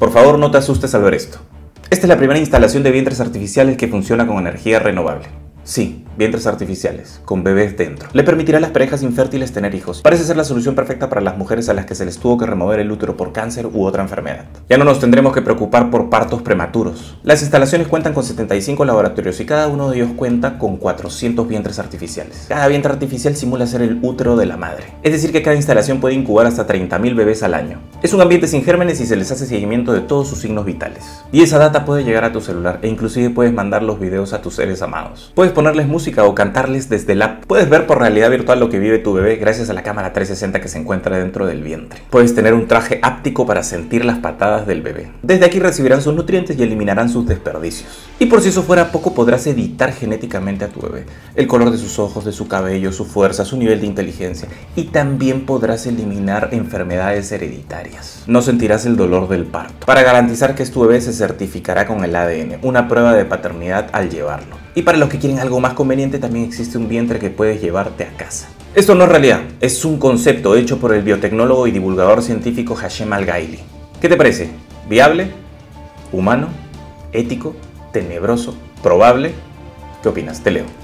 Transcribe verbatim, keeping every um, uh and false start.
Por favor, no te asustes al ver esto. Esta es la primera instalación de vientres artificiales que funciona con energía renovable. Sí, vientres artificiales, con bebés dentro. Le permitirá a las parejas infértiles tener hijos. Parece ser la solución perfecta para las mujeres a las que se les tuvo que remover el útero por cáncer u otra enfermedad. Ya no nos tendremos que preocupar por partos prematuros. Las instalaciones cuentan con setenta y cinco laboratorios y cada uno de ellos cuenta con cuatrocientos vientres artificiales. Cada vientre artificial simula ser el útero de la madre. Es decir que cada instalación puede incubar hasta treinta mil bebés al año. Es un ambiente sin gérmenes y se les hace seguimiento de todos sus signos vitales. Y esa data puede llegar a tu celular e inclusive puedes mandar los videos a tus seres amados. Puedes ponerles música o cantarles desde el app. Puedes ver por realidad virtual lo que vive tu bebé gracias a la cámara trescientos sesenta que se encuentra dentro del vientre. Puedes tener un traje áptico para sentir las patadas del bebé. Desde aquí recibirán sus nutrientes y eliminarán sus desperdicios. Y por si eso fuera poco, podrás editar genéticamente a tu bebé. El color de sus ojos, de su cabello, su fuerza, su nivel de inteligencia. Y también podrás eliminar enfermedades hereditarias. No sentirás el dolor del parto. Para garantizar que es tu bebé, se certificará con el A D N, una prueba de paternidad al llevarlo. Y para los que quieren algo más conveniente, también existe un vientre que puedes llevarte a casa. Esto no es realidad, es un concepto hecho por el biotecnólogo y divulgador científico Hashem Al-Gaili. ¿Qué te parece? ¿Viable? ¿Humano? ¿Ético? ¿Tenebroso? ¿Probable? ¿Qué opinas? Te leo.